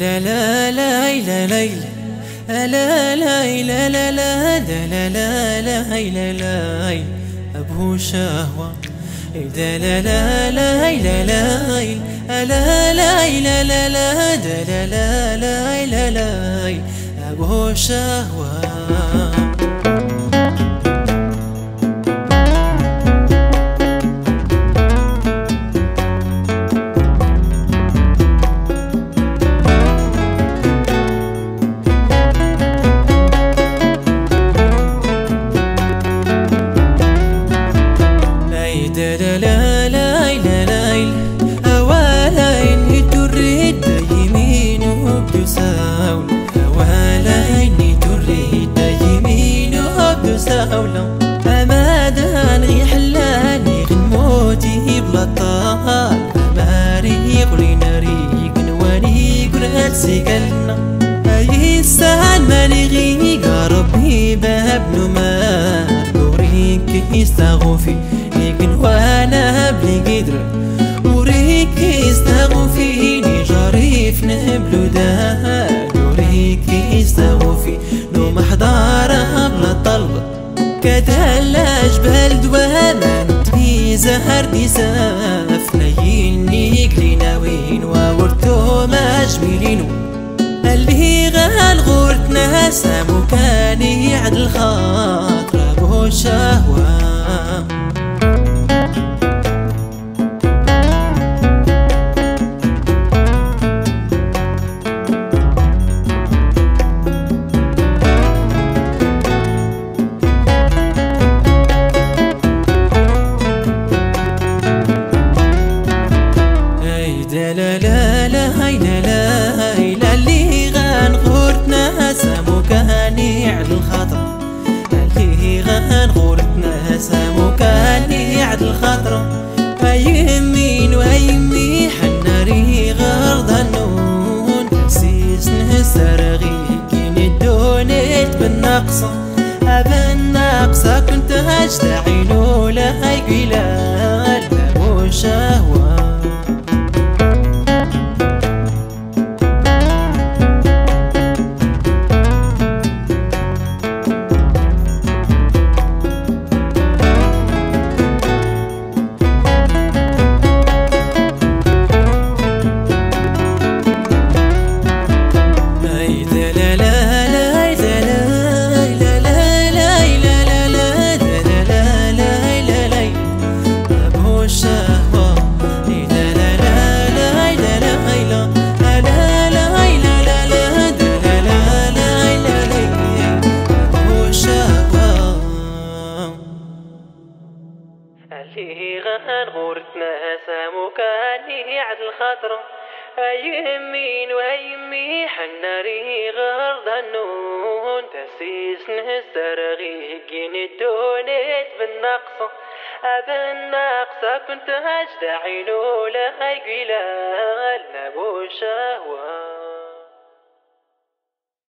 لا لا لا لا لا لا لا لا لا لا أبو شهوة لا لا لا لا لا لا لا لا لا لا أبو شهوة. أمادان غي حلاني غنموتي بلا طال أماري قرينا ريقن واني قرأت سيقلنا أي السهل مالي غي قربي باب نمار وريك يستغفي ليقن وانا بلي قدر وريك يستغفي نجاري في نبلو دار وريك يستغفي نوم حضارة بلا طلب كتلا جبال دواما نطبي زهر نساف نايني كلينا وين وورتو ما جميلينو اللي غال غورتنا سامو كاني عد الخاطر أبو شهوة. ساموكاني عد الخطر أيمين وأيمي حناري غرض النون نسيس نهسر غيكين الدونت بالنقصة بالنقصة كنت أجتعين ولا يقلال أبو شهوة. غورتنا ساموكاني عد الخطر أيمين وأيمي حناري غرض النون تسيس نهسر غيكين الدونت بالنقصة بالنقصة كنت أجدعين ولا يقلال أبو شهوة.